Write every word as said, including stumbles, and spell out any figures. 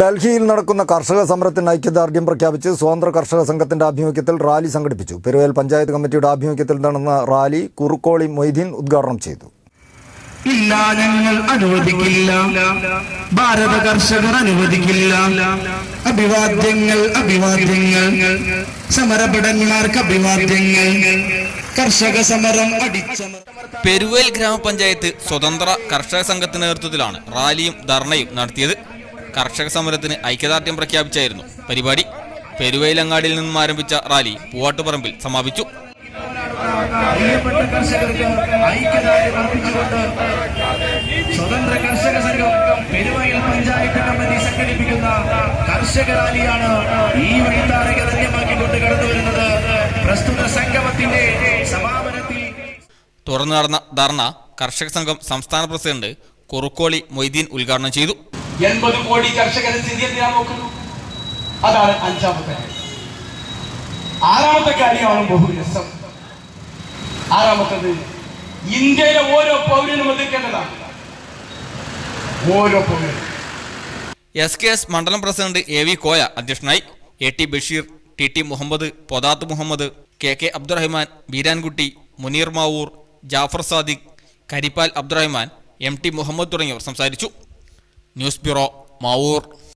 ഡൽഹിയിൽ നടക്കുന്ന കർഷക സമരത്തിന് ഐക്യദാർഢ്യം പ്രഖ്യാപിച്ച് സ്വതന്ത്ര കർഷക സംഘത്തിന്റെ ആഭിമുഖ്യത്തിൽ റാലി സംഘടിപ്പിച്ചു. പെരുവേൽ പഞ്ചായത്ത് കമ്മിറ്റിയുടെ ആഭിമുഖ്യത്തിൽ നടന്ന റാലി കുറുക്കോളി മൊയ്തീൻ ഉദ്ഘാടനം ചെയ്തു. ഇല്ല, ഞങ്ങൾ അനുവദിക്കില്ല, ഭാരത കർഷകർ അനുവദിക്കില്ല. അഭിവാദ്യങ്ങൾ, അഭിവാദ്യങ്ങൾ, സമരഭടന്മാർക്ക് അഭിവാദ്യങ്ങൾ. കർഷക സമരം അടിച്ചമർത്തി. പെരുവേൽ ഗ്രാമപഞ്ചായത്ത് സ്വതന്ത്ര കർഷക സംഘത്തിന്റെ നേതൃത്വത്തിലാണ് റാലിയും ധർണയും നടത്തിയത്. കർഷക സമരത്തിന് ഐക്യദാർഢ്യം പ്രഖ്യാപിച്ചായിരുന്നു പരിപാടി. പെരുവയിലങ്ങാടിയിൽ നിന്നും ആരംഭിച്ച റാലി പൂവാട്ടുപറമ്പിൽ സമാപിച്ചു. സ്വതന്ത്ര കർഷക സംഘം പെരുവയിൽ പഞ്ചായത്ത് കമ്മിറ്റി സംഘടിപ്പിക്കുന്ന കർഷക റാലിയാണ് ഈ വഴിത്താരക ധന്യമാക്കിക്കൊണ്ട് കടന്നുവരുന്നത്. പ്രസ്തുത സംഗമത്തിന്റെ സമാപനത്തിൽ തുടർന്ന് നടന്ന ധർണ കർഷക സംഘം സംസ്ഥാന പ്രസിഡന്റ് കുറുക്കോളി മൊയ്തീൻ ഉദ്ഘാടനം ചെയ്തു. എൺപത് കോടി കർഷകരുടെ സ്ഥിതി ഞാൻ നോക്കുന്നു. അതാണ് അഞ്ചാമത്തെ കാര്യം. ആറാമത്തെ കാര്യമാണ് ബഹുരസം. ആറാമത്തത് ഇന്ത്യയിലെ ഓരോ പൗരനും എത്തിക്കേണ്ടതാണ്. ഓരോ പൗരനും. എസ് കെ എസ് മണ്ഡലം പ്രസിഡന്റ് എ വി കോയ അധ്യക്ഷനായി. A T Basheer, T T Muhammad, Pothath Muhammad, K K Abdurahman, Beerankutty, Muneer Mavoor, Jafar Sadiq, Karippal Abdurahman, M T Muhammad തുടങ്ങിയവർ സംസാരിച്ചു. News bureau, Mavoor.